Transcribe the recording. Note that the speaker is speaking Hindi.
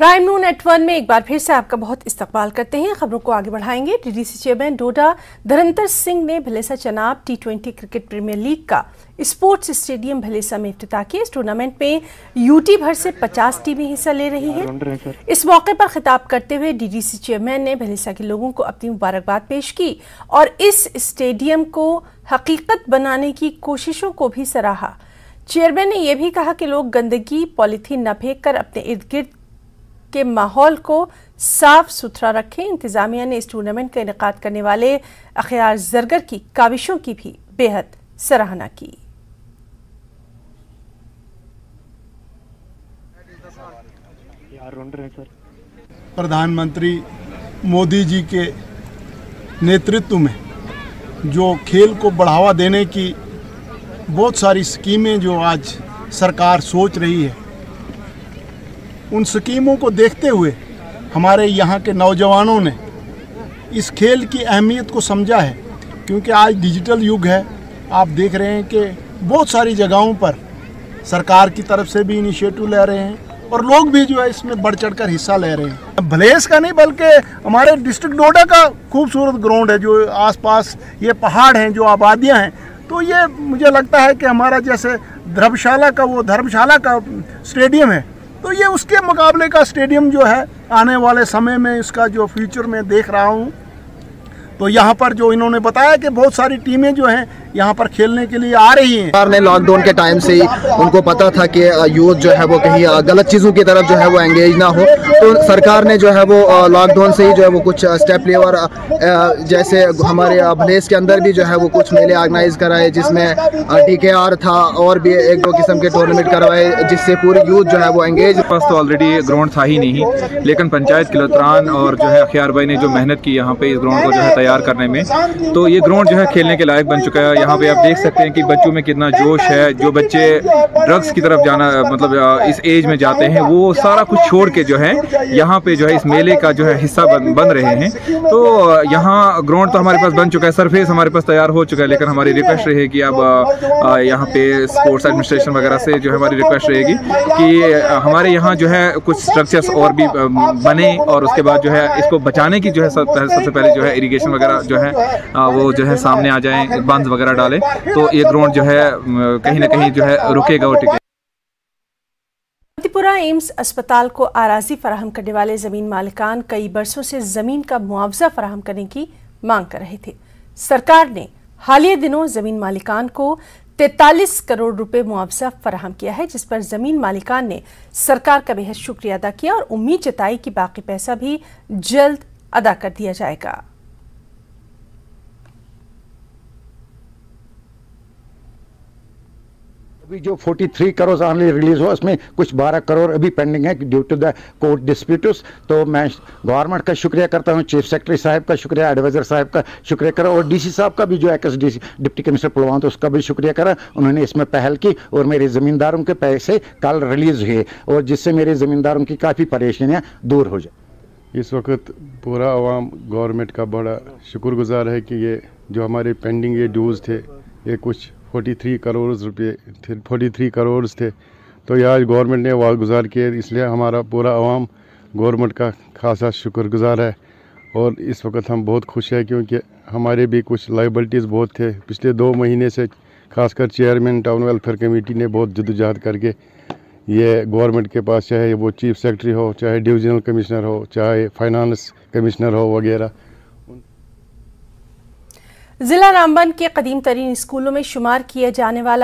प्राइम नून एट 1 में एक बार फिर से आपका बहुत इस्तकबाल करते हैं। खबरों को आगे बढ़ाएंगे। डीडीसी चेयरमैन डोडा धरंतर सिंह ने Bhalessa Chenab T20 cricket premier league का स्पोर्ट्स स्टेडियम भलेसा में इफ्तिताह किया। इस टूर्नामेंट में यूटी भर से 50 टीमें हिस्सा ले रही हैं। इस मौके पर खिताब करते हुए डीडीसी चेयरमैन ने भलेसा के लोगों को अपनी मुबारकबाद पेश की और इस स्टेडियम को हकीकत बनाने की कोशिशों को भी सराहा। चेयरमैन ने यह भी कहा कि लोग गंदगी पॉलीथीन न फेंक कर अपने इर्द गिर्द के माहौल को साफ सुथरा रखें। इंतजामिया ने इस टूर्नामेंट का इनेकाद करने वाले अखियार जरगर की काविशों की भी बेहद सराहना की। प्रधानमंत्री मोदी जी के नेतृत्व में जो खेल को बढ़ावा देने की बहुत सारी स्कीमें जो आज सरकार सोच रही है, उन स्कीमों को देखते हुए हमारे यहाँ के नौजवानों ने इस खेल की अहमियत को समझा है। क्योंकि आज डिजिटल युग है, आप देख रहे हैं कि बहुत सारी जगहों पर सरकार की तरफ से भी इनिशिएटिव ले रहे हैं और लोग भी जो है इसमें बढ़ चढ़ कर हिस्सा ले रहे हैं। भलेस का नहीं बल्कि हमारे डिस्ट्रिक्ट डोडा का खूबसूरत ग्राउंड है, जो आसपास ये पहाड़ हैं, जो आबादियाँ हैं, तो ये मुझे लगता है कि हमारा जैसे धर्मशाला का स्टेडियम है, तो ये उसके मुकाबले का स्टेडियम जो है आने वाले समय में इसका जो फ्यूचर में देख रहा हूँ। तो यहाँ पर जो इन्होंने बताया कि बहुत सारी टीमें जो हैं यहाँ पर खेलने के लिए आ रही हैं। सरकार ने लॉकडाउन के टाइम से ही उनको पता था कि यूथ जो है वो कहीं गलत चीज़ों की तरफ जो है वो एंगेज ना हो, तो सरकार ने जो है वो लॉकडाउन से ही जो है वो कुछ स्टेप लिए और जैसे हमारे भलेस के अंदर भी जो है वो कुछ मेले ऑर्गेनाइज कराए, जिसमें DKR था और भी एक दो किस्म के टूर्नामेंट करवाए, जिससे पूरे यूथ जो है वो एंगेज। पास तो ऑलरेडी ग्राउंड था ही नहीं, लेकिन पंचायत किलोतरान और जो है अखियार भाई ने जो मेहनत की यहाँ पे इस ग्राउंड को जो है करने में, तो ये ग्राउंड जो है खेलने के लायक बन चुका है। यहाँ पे आप देख सकते हैं कि बच्चों में कितना जोश है। जो बच्चे ड्रग्स की तरफ जाना मतलब इस एज में जाते हैं, वो सारा कुछ छोड़ के जो है यहाँ पे जो है इस मेले का जो है हिस्सा बन रहे हैं। तो यहाँ ग्राउंड तो हमारे पास बन चुका है, सरफेस हमारे पास तैयार हो चुका है, लेकिन हमारी रिक्वेस्ट रहेगी अब यहाँ पे स्पोर्ट्स एडमिनिस्ट्रेशन वगैरह से जो हमारी रिक्वेस्ट रहेगी कि हमारे यहाँ जो है कुछ स्ट्रक्चर्स और भी बने और उसके बाद जो है इसको बचाने की जो है सबसे पहले जो है इरीगेशन वगैरह जो है वो जो है सामने आ जाए, बांध वगैरह डाले, तो ये ग्राउंड जो है कहीं ना कहीं जो है रुकेगा और टिकेगा। प्रतिपुरा एम्स अस्पताल को आराजी फराहम करने वाले जमीन मालिकान कई बरसों से जमीन का मुआवजा फराहम करने की मांग कर रहे थे। सरकार ने हालिया दिनों जमीन मालिकान को 43 करोड़ रुपए मुआवजा फराहम किया है, जिस पर जमीन मालिकान ने सरकार का बेहद शुक्रिया अदा किया और उम्मीद जताई कि बाकी पैसा भी जल्द अदा कर दिया जाएगा। अभी जो 43 करोड़ ऑनली रिलीज हुआ, उसमें कुछ 12 करोड़ अभी पेंडिंग है due to the court disputes. तो मैं गवर्नमेंट का शुक्रिया करता हूँ, चीफ सेक्रेटरी साहब का शुक्रिया, एडवाइजर साहब का शुक्रिया करा और डीसी साहब का भी जो XDC डिप्टी कमिश्नर पुलवामा, तो उसका भी शुक्रिया करा। उन्होंने इसमें पहल की और मेरे ज़मींदारों के पैसे कल रिलीज़ हुए और जिससे मेरे ज़मींदारों की काफ़ी परेशानियाँ दूर हो जाए। इस वक्त पूरा आवाम गवर्नमेंट का बड़ा शुक्रगुजार है कि ये जो हमारे पेंडिंग ये ड्यूज़ थे, ये कुछ 43 करोड़ थे, तो ये आज गवर्नमेंट ने वागुजार किए, इसलिए हमारा पूरा आवाम गवर्नमेंट का खासा शुक्रगुजार है। और इस वक्त हम बहुत खुश हैं क्योंकि हमारे भी कुछ लाइबिलिटीज़ बहुत थे पिछले 2 महीने से, खासकर चेयरमैन टाउन वेलफेयर कमेटी ने बहुत जद्दोजहद करके ये गवर्नमेंट के पास, चाहे वो चीफ सेक्रेटरी हो, चाहे डिविजनल कमिश्नर हो, चाहे फाइनेंस कमिश्नर हो वगैरह। जिला रामबन के कदीम तरीन स्कूलों में शुमार किया जाने वाला